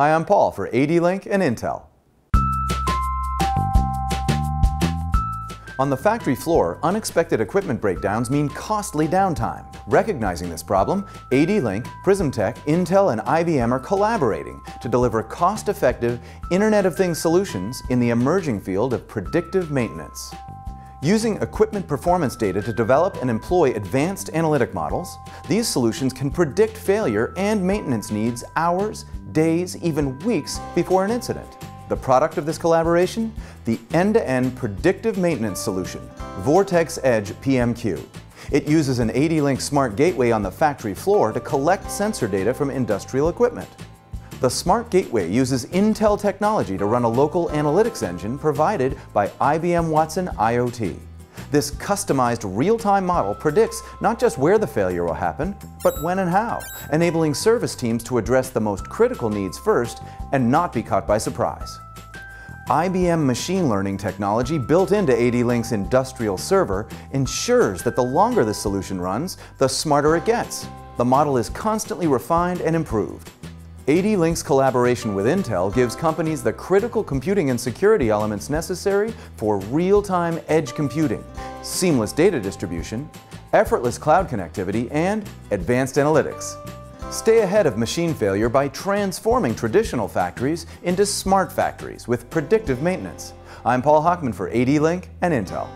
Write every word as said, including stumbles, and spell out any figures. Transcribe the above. Hi, I'm Paul for ADLINK and Intel. On the factory floor, unexpected equipment breakdowns mean costly downtime. Recognizing this problem, ADLINK, PrismTech, Intel, and I B M are collaborating to deliver cost-effective Internet of Things solutions in the emerging field of predictive maintenance. Using equipment performance data to develop and employ advanced analytic models, these solutions can predict failure and maintenance needs hours, days, even weeks before an incident. The product of this collaboration? The end-to-end predictive maintenance solution, Vortex Edge P M Q. It uses an ADLINK smart gateway on the factory floor to collect sensor data from industrial equipment. The smart gateway uses Intel technology to run a local analytics engine provided by I B M Watson I O T. This customized real-time model predicts not just where the failure will happen, but when and how, enabling service teams to address the most critical needs first and not be caught by surprise. I B M machine learning technology built into ADLINK's industrial server ensures that the longer the solution runs, the smarter it gets. The model is constantly refined and improved. ADLINK's collaboration with Intel gives companies the critical computing and security elements necessary for real-time edge computing, seamless data distribution, effortless cloud connectivity, and advanced analytics. Stay ahead of machine failure by transforming traditional factories into smart factories with predictive maintenance. I'm Paul Hockman for ADLINK and Intel.